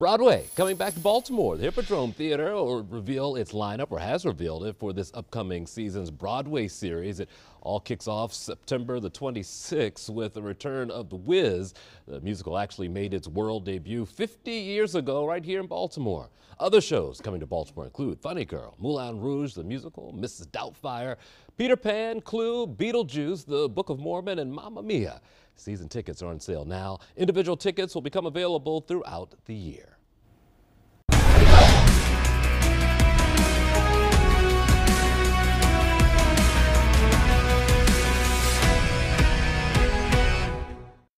Broadway coming back to Baltimore. The Hippodrome Theater will reveal its lineup, or has revealed it, for this upcoming season's Broadway series. It all kicks off September the 26th with the return of The Wiz. The musical actually made its world debut 50 years ago right here in Baltimore. Other shows coming to Baltimore include Funny Girl, Moulin Rouge, the musical, Mrs. Doubtfire, Peter Pan, Clue, Beetlejuice, The Book of Mormon, and Mamma Mia. Season tickets are on sale now. Individual tickets will become available throughout the year.